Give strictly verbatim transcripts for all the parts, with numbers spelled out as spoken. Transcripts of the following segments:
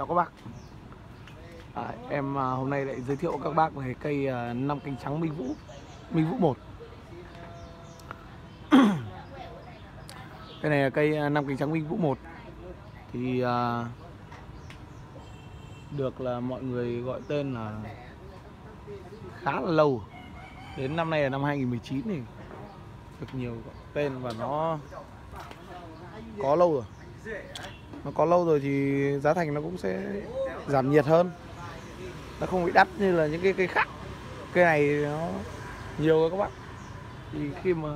Chào các bác. à, Em hôm nay lại giới thiệu các bác về cây năm cánh trắng Minh Vũ, Minh Vũ một. Cây này là cây năm cánh trắng Minh Vũ một. Thì à, được là mọi người gọi tên là khá là lâu. Đến năm nay là năm hai nghìn không trăm mười chín thì được nhiều gọi tên và nó có lâu rồi. Nó có lâu rồi thì giá thành nó cũng sẽ giảm nhiệt hơn, nó không bị đắt như là những cái cây khác. Cây này nó nhiều rồi các bạn. Thì khi mà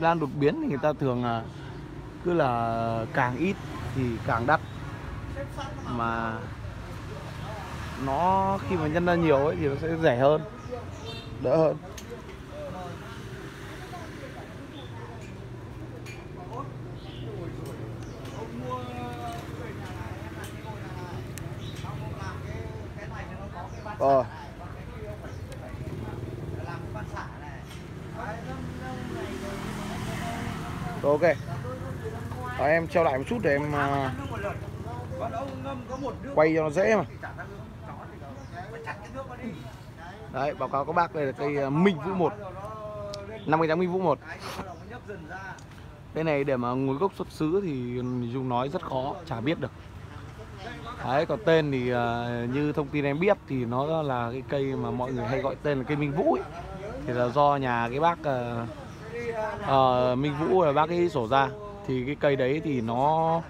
lan đột biến thì người ta thường là cứ là càng ít thì càng đắt, mà nó khi mà nhân ra nhiều ấy thì nó sẽ rẻ hơn, đỡ hơn. Ờ. Rồi, ok. Đó, em treo lại một chút để em quay cho nó dễ mà. Đấy, báo cáo các bác đây là cây Minh Vũ một, năm cánh trắng Minh Vũ một. Cái này để mà nguồn gốc xuất xứ thì dùng nói rất khó, chả biết được. Đấy, còn tên thì uh, như thông tin em biết thì nó là cái cây mà mọi người hay gọi tên là cây Minh Vũ ấy. Thì là do nhà cái bác uh, uh, Minh Vũ là bác ấy sổ ra. Thì cái cây đấy thì nó,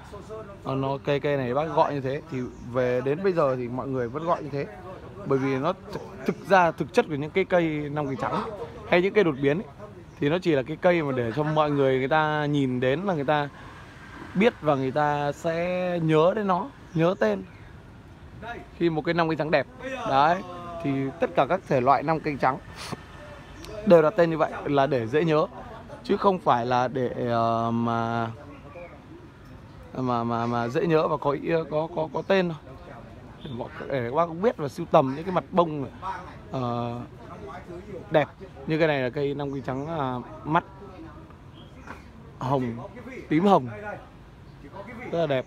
nó cây cây này bác gọi như thế. Thì về đến bây giờ thì mọi người vẫn gọi như thế. Bởi vì nó thực, thực ra thực chất của những cái cây năm cánh trắng hay những cây đột biến ấy, thì nó chỉ là cái cây mà để cho mọi người, người ta nhìn đến là người ta biết và người ta sẽ nhớ đến nó, nhớ tên. Khi một cái năm cánh trắng đẹp đấy thì tất cả các thể loại năm cánh trắng đều đặt tên như vậy là để dễ nhớ, chứ không phải là để uh, mà mà mà mà dễ nhớ và có ý, có có có tên thôi. Để, mọi, để các bác cũng biết và sưu tầm những cái mặt bông uh, đẹp như cái này là cây năm cánh trắng uh, mắt hồng, tím hồng, rất là đẹp.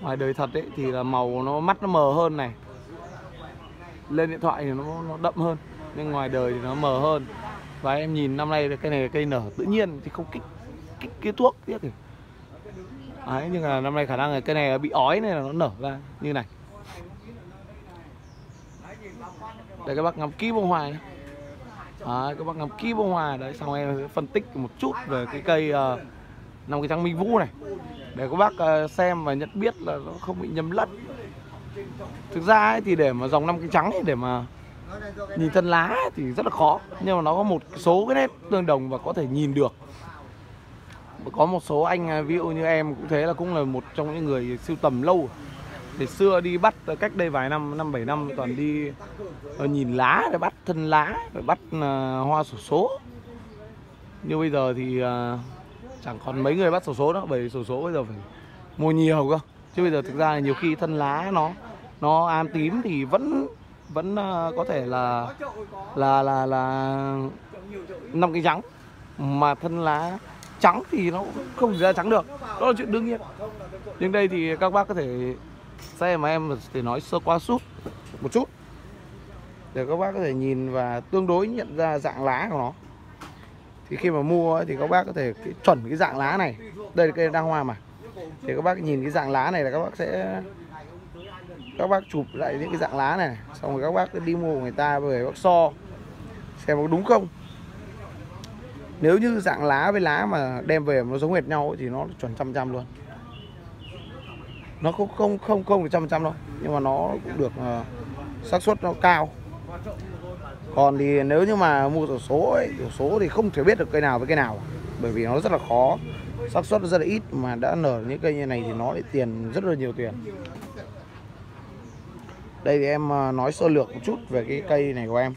Ngoài đời thật ấy thì là màu nó mắt nó mờ hơn này, lên điện thoại thì nó, nó đậm hơn, nhưng ngoài đời thì nó mờ hơn. Và em nhìn năm nay cái này là cây nở tự nhiên thì không kích kích cái thuốc tiếc rồi. Đấy, nhưng là năm nay khả năng là cây này là bị ói nên là nó nở ra như này. Để các bác ngắm kỹ bông hoa này. Đấy, các bác ngắm kỹ bông hoa đấy, xong em sẽ phân tích một chút về cái cây uh, năm cánh trắng Minh Vũ này để các bác xem và nhận biết là nó không bị nhầm lẫn. Thực ra ấy, thì để mà dòng năm cánh trắng ấy, để mà nhìn thân lá ấy, thì rất là khó, nhưng mà nó có một số cái nét tương đồng và có thể nhìn được. Có một số anh ví dụ như em cũng thế, là cũng là một trong những người sưu tầm lâu. Thì xưa đi bắt cách đây vài năm, năm bảy năm toàn đi nhìn lá để bắt thân lá, để bắt hoa xổ số. Như bây giờ thì chẳng còn mấy người bắt xổ số nữa, bởi vì xổ số bây giờ phải mua nhiều cơ. Chứ bây giờ thực ra là nhiều khi thân lá nó nó am tím thì vẫn vẫn có thể là là là là năm cánh trắng, mà thân lá trắng thì nó cũng không ra trắng được, đó là chuyện đương nhiên. Nhưng đây thì các bác có thể xem mà em thì nói sơ qua sút một chút để các bác có thể nhìn và tương đối nhận ra dạng lá của nó. Thì khi mà mua ấy, thì các bác có thể cái, chuẩn cái dạng lá này. Đây là cây đang hoa mà. Thì các bác nhìn cái dạng lá này là các bác sẽ các bác chụp lại những cái dạng lá này, xong rồi các bác đi mua của người ta về bác so xem có đúng không. Nếu như dạng lá với lá mà đem về mà nó giống hệt nhau ấy, thì nó chuẩn trăm trăm luôn. Nó không không không không được trăm trăm đâu, nhưng mà nó cũng được uh, xác suất nó cao. Còn thì nếu như mà mua xổ số ấy, xổ số thì không thể biết được cây nào với cây nào, bởi vì nó rất là khó, xác suất rất là ít, mà đã nở những cây như này thì nó lại tiền, rất là nhiều tiền. Đây thì em nói sơ lược một chút về cái cây này của em.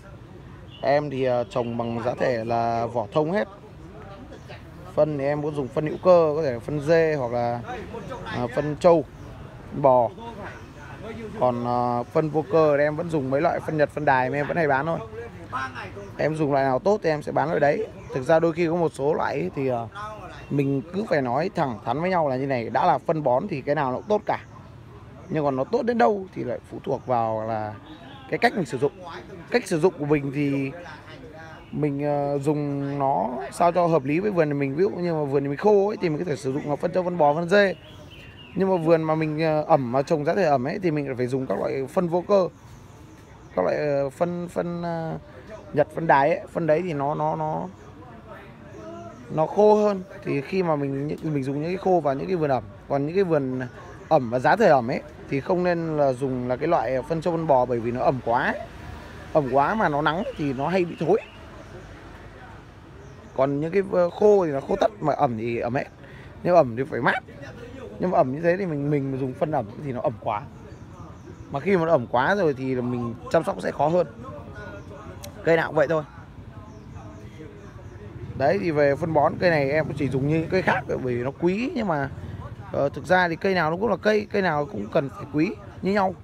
Em thì trồng bằng giá thể là vỏ thông hết. Phân thì em muốn dùng phân hữu cơ, có thể phân dê hoặc là phân trâu, bò. Còn phân vô cơ thì em vẫn dùng mấy loại phân Nhật, phân Đài mà em vẫn hay bán thôi. Em dùng loại nào tốt thì em sẽ bán loại đấy. Thực ra đôi khi có một số loại thì mình cứ phải nói thẳng thắn với nhau là như này. Đã là phân bón thì cái nào nó cũng tốt cả. Nhưng còn nó tốt đến đâu thì lại phụ thuộc vào là cái cách mình sử dụng. Cách sử dụng của mình thì mình dùng nó sao cho hợp lý với vườn của mình. Ví dụ như mà vườn mình khô ấy, thì mình có thể sử dụng phân trâu, phân bò, phân dê. Nhưng mà vườn mà mình ẩm, mà trồng giá thể ẩm ấy, thì mình phải dùng các loại phân vô cơ, các loại phân phân Nhật, phân đáy ấy. Phân đấy thì nó nó nó nó khô hơn. Thì khi mà mình mình dùng những cái khô vào những cái vườn ẩm, còn những cái vườn ẩm và giá thể ẩm ấy thì không nên là dùng là cái loại phân trâu, phân bò, bởi vì nó ẩm quá, ẩm quá mà nó nắng thì nó hay bị thối. Còn những cái khô thì nó khô tất, mà ẩm thì ẩm hết, nhưng ẩm thì phải mát. Nhưng mà ẩm như thế thì mình mình dùng phân ẩm thì nó ẩm quá, mà khi mà nó ẩm quá rồi thì mình chăm sóc sẽ khó hơn. Cây nào cũng vậy thôi. Đấy, thì về phân bón cây này em cũng chỉ dùng như những cây khác bởi vì nó quý, nhưng mà uh, thực ra thì cây nào nó cũng là cây, cây nào cũng cần phải quý như nhau.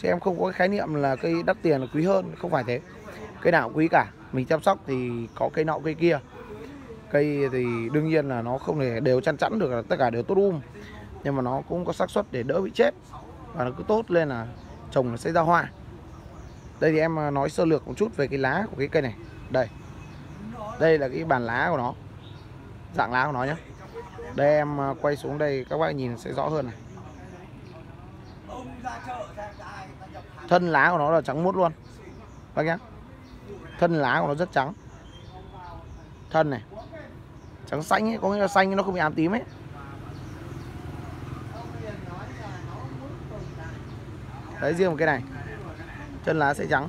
Chứ em không có cái khái niệm là cây đắt tiền là quý hơn, không phải thế. Cây nào cũng quý cả, mình chăm sóc thì có cây nọ cây kia. Cây thì đương nhiên là nó không thể đều chăn chẵn được là tất cả đều tốt um, nhưng mà nó cũng có xác suất để đỡ bị chết, và nó cứ tốt lên là trồng nó sẽ ra hoa. Đây thì em nói sơ lược một chút về cái lá của cái cây này. Đây, đây là cái bàn lá của nó, dạng lá của nó nhé. Đây em quay xuống đây các bạn nhìn sẽ rõ hơn này. Thân lá của nó là trắng muốt luôn bác nhá. Thân lá của nó rất trắng. Thân này trắng xanh ấy, có nghĩa là xanh nó không bị ám tím ấy. Đấy, riêng một cái này chân lá sẽ trắng.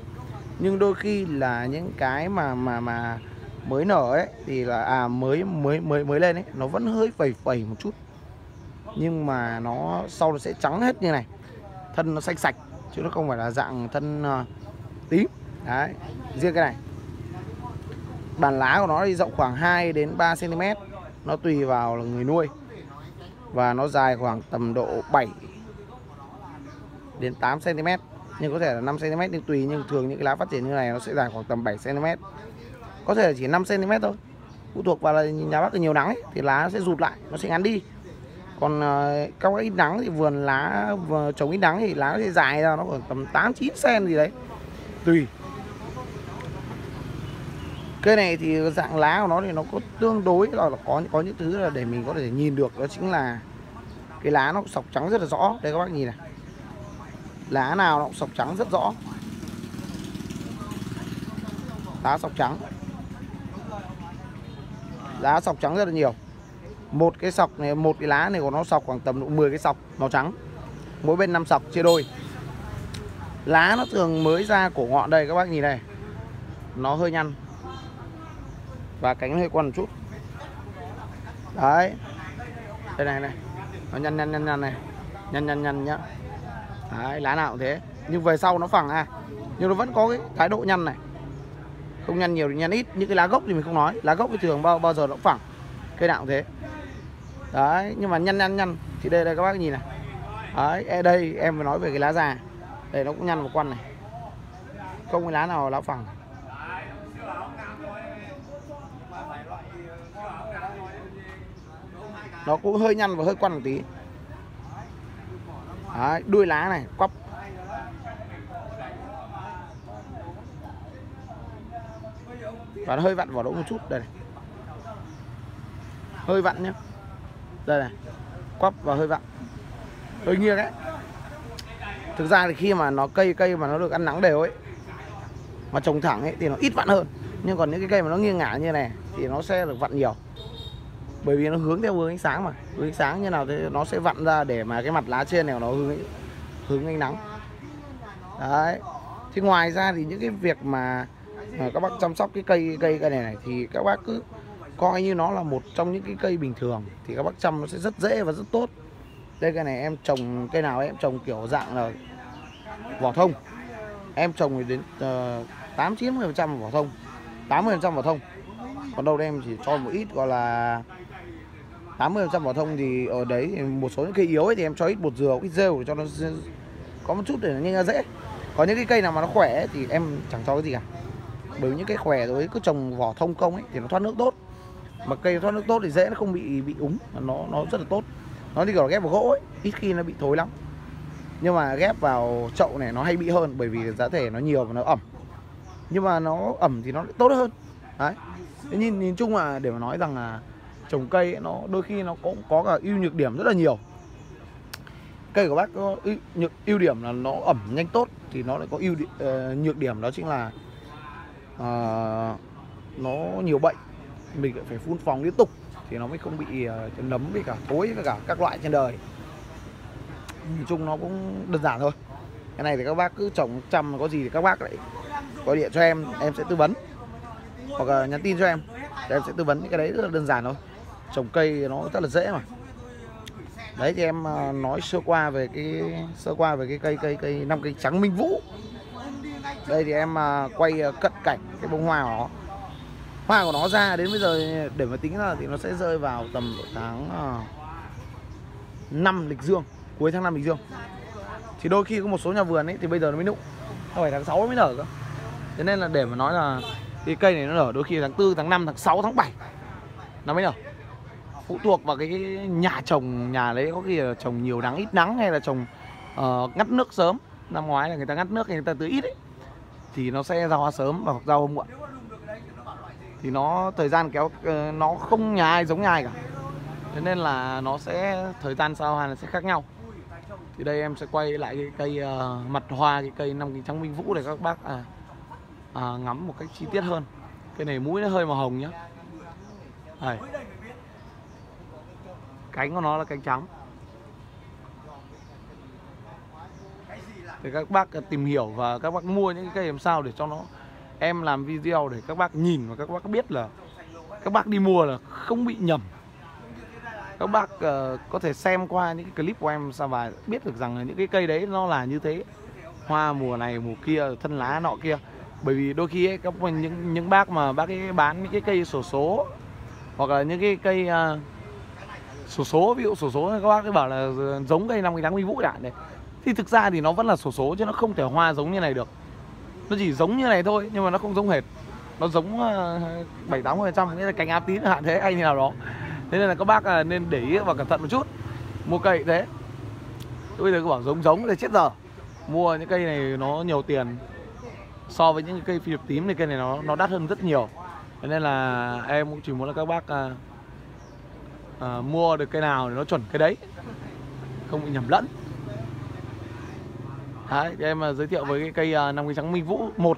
Nhưng đôi khi là những cái mà mà mà mới nở ấy thì là à mới mới mới mới lên ấy, nó vẫn hơi phẩy phẩy một chút, nhưng mà nó sau nó sẽ trắng hết như này. Thân nó xanh sạch chứ nó không phải là dạng thân uh, tím. Đấy, riêng cái này bàn lá của nó thì rộng khoảng hai đến ba xăng ti mét, nó tùy vào là người nuôi, và nó dài khoảng tầm độ bảy đến tám xăng ti mét, nhưng có thể là năm xăng ti mét, nhưng tùy. Nhưng thường những cái lá phát triển như này nó sẽ dài khoảng tầm bảy xăng ti mét, có thể là chỉ năm xăng ti mét thôi, phụ thuộc vào là nhà bác nhiều nắng ấy, thì lá nó sẽ rụt lại, nó sẽ ngắn đi. Còn các ít nắng thì vườn lá trồng ít nắng thì lá nó sẽ dài ra, nó khoảng tầm tám chín xăng ti mét gì đấy, tùy. Cây này thì dạng lá của nó thì nó có tương đối là có có những thứ là để mình có thể nhìn được, đó chính là cái lá nó sọc trắng rất là rõ. Đây các bác nhìn này, lá nào nó cũng sọc trắng rất rõ, lá sọc trắng, lá sọc trắng rất là nhiều. Một cái sọc này, một cái lá này của nó sọc khoảng tầm độ mười cái sọc màu trắng, mỗi bên năm sọc chia đôi. Lá nó thường mới ra cổ ngọn, đây các bác nhìn này, nó hơi nhăn và cánh hơi quằn một chút. Đấy, đây này này, nó nhăn nhăn nhăn nhăn này, nhăn nhăn nhăn nhá. Đấy, lá nào cũng thế, nhưng về sau nó phẳng à, nhưng nó vẫn có cái thái độ nhăn này, không nhăn nhiều thì nhăn ít. Những cái lá gốc thì mình không nói, lá gốc thì thường bao bao giờ nó cũng phẳng, cây nào cũng thế. Đấy, nhưng mà nhăn nhăn nhăn thì đây đây các bác nhìn này. Đấy, đây em mới nói về cái lá già, đây nó cũng nhăn một quăn này, không cái lá nào lá phẳng. Nó cũng hơi nhăn và hơi quăn một tí. Đấy, đuôi lá này quắp. Và nó hơi vặn vào đỗ một chút đây này. Hơi vặn nhé. Đây này, quắp và hơi vặn, hơi nghiêng đấy. Thực ra thì khi mà nó cây cây mà nó được ăn nắng đều ấy, mà trồng thẳng ấy thì nó ít vặn hơn. Nhưng còn những cái cây mà nó nghiêng ngả như này thì nó sẽ được vặn nhiều, bởi vì nó hướng theo hướng ánh sáng mà. Hướng ánh sáng như nào thì nó sẽ vặn ra để mà cái mặt lá trên này nó hướng hướng ánh nắng. Đấy. Thì ngoài ra thì những cái việc mà các bác chăm sóc cái cây cây cây này này thì các bác cứ coi như nó là một trong những cái cây bình thường thì các bác chăm nó sẽ rất dễ và rất tốt. Đây, cây này em trồng, cây nào em trồng kiểu dạng là vỏ thông. Em trồng đến tám chín mươi phần trăm vỏ thông, tám mươi phần trăm vỏ thông. Còn đâu đây em chỉ cho một ít gọi là tám mươi phần trăm vỏ thông, thì ở đấy thì một số những cây yếu ấy thì em cho ít bột dừa, ít rêu để cho nó có một chút để nó nhanh ra dễ. Có những cái cây nào mà nó khỏe ấy, thì em chẳng cho cái gì cả, bởi những cái khỏe rồi cứ trồng vỏ thông công ấy thì nó thoát nước tốt, mà cây thoát nước tốt thì dễ nó không bị bị úng, nó nó rất là tốt. Nó đi kiểu ghép vào gỗ ấy, ít khi nó bị thối lắm. Nhưng mà ghép vào chậu này nó hay bị hơn, bởi vì giá thể nó nhiều và nó ẩm. Nhưng mà nó ẩm thì nó lại tốt hơn. Đấy. Nhìn, nhìn chung là để mà nói rằng là trồng cây ấy, nó đôi khi nó cũng có cả ưu nhược điểm rất là nhiều. Cây của bác có ưu, ưu điểm là nó ẩm nhanh tốt, thì nó lại có ưu uh, nhược điểm đó chính là uh, nó nhiều bệnh. Mình lại phải phun phòng liên tục thì nó mới không bị uh, nấm với cả thối với cả các loại trên đời. Nhìn chung nó cũng đơn giản thôi. Cái này thì các bác cứ trồng chăm, có gì thì các bác lại gọi điện cho em, em sẽ tư vấn, hoặc là nhắn tin cho em, em sẽ tư vấn. Những cái đấy rất là đơn giản thôi, trồng cây nó rất là dễ mà. Đấy thì em nói sơ qua về cái sơ qua về cái cây cây cây năm cây trắng Minh Vũ. Đây thì em quay cận cảnh cái bông hoa của nó. Hoa của nó ra đến bây giờ để mà tính ra thì nó sẽ rơi vào tầm tháng năm lịch dương, cuối tháng năm lịch dương. Thì đôi khi có một số nhà vườn ấy thì bây giờ nó mới nụ, phải tháng sáu mới nở cơ. Thế nên là để mà nói là thì cây này nó nở đôi khi tháng tư, tháng năm, tháng sáu, tháng bảy nó mới nở. Phụ thuộc vào cái nhà trồng, nhà đấy có khi là trồng nhiều nắng ít nắng, hay là trồng uh, ngắt nước sớm. Năm ngoái là người ta ngắt nước hay người ta tưới ít ấy, thì nó sẽ ra hoa sớm và ra hoa muộn. Thì nó thời gian kéo uh, nó không nhà ai giống nhà ai cả. Thế nên là nó sẽ thời gian ra hoa nó sẽ khác nhau. Thì đây em sẽ quay lại cái cây uh, mặt hoa, cái cây năm cánh trắng Minh Vũ để các bác à, à, ngắm một cách chi tiết hơn. Cây này mũi nó hơi màu hồng nhá. Đây. Cánh của nó là cánh trắng. Để các bác tìm hiểu và các bác mua những cái cây làm sao để cho nó, em làm video để các bác nhìn và các bác biết là các bác đi mua là không bị nhầm. Các bác uh, có thể xem qua những cái clip của em sao và biết được rằng là những cái cây đấy nó là như thế. Hoa mùa này mùa kia, thân lá nọ kia. Bởi vì đôi khi ấy, các những những bác mà bác ấy bán những cái cây xổ số, hoặc là những cái cây uh, sổ số, ví dụ sổ số các bác ấy bảo là giống cây năm cái tháng Minh Vũ đạn này, thì thực ra thì nó vẫn là sổ số chứ nó không thể hoa giống như này được. Nó chỉ giống như này thôi nhưng mà nó không giống hệt. Nó giống bảy tám phần trăm nghĩa là cánh áp tín hạn thế hay như nào đó. Thế nên là các bác nên để ý và cẩn thận một chút. Mua cây thế, bây giờ cứ bảo giống giống thì chết giờ. Mua những cây này nó nhiều tiền so với những cây phi điệp tím, thì cây này nó nó đắt hơn rất nhiều. Thế nên là em cũng chỉ muốn là các bác À, mua được cây nào thì nó chuẩn cái đấy, không bị nhầm lẫn. Đấy, em giới thiệu với cái cây uh, năm cánh trắng Minh Vũ một.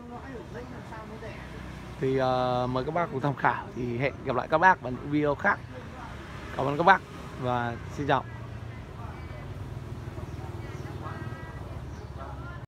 Thì uh, mời các bác cùng tham khảo. Thì hẹn gặp lại các bác vào những video khác. Cảm ơn các bác và xin chào.